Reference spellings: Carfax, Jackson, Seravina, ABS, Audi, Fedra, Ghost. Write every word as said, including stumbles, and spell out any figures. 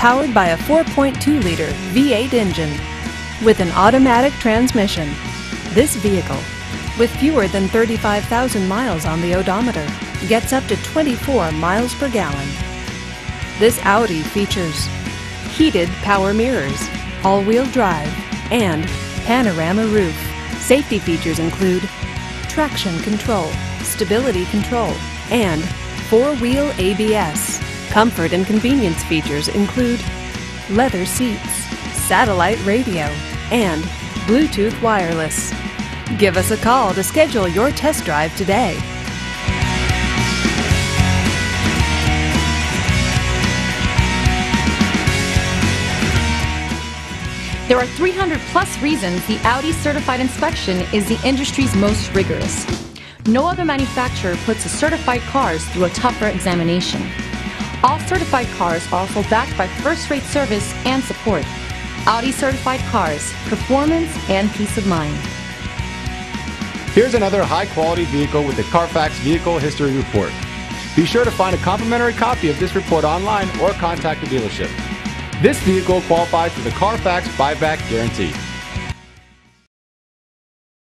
powered by a four point two liter V eight engine with an automatic transmission. This vehicle, with fewer than thirty-five thousand miles on the odometer, gets up to twenty-four miles per gallon. This Audi features heated power mirrors, all-wheel drive, and panorama roof. Safety features include traction control, stability control, and four-wheel A B S. Comfort and convenience features include leather seats, satellite radio, and Bluetooth wireless. Give us a call to schedule your test drive today. There are three hundred plus reasons the Audi certified inspection is the industry's most rigorous. No other manufacturer puts its certified cars through a tougher examination. All certified cars are also backed by first-rate service and support. Audi certified cars, performance and peace of mind. Here's another high-quality vehicle with the Carfax Vehicle History Report. Be sure to find a complimentary copy of this report online or contact the dealership. This vehicle qualifies for the Carfax buyback guarantee.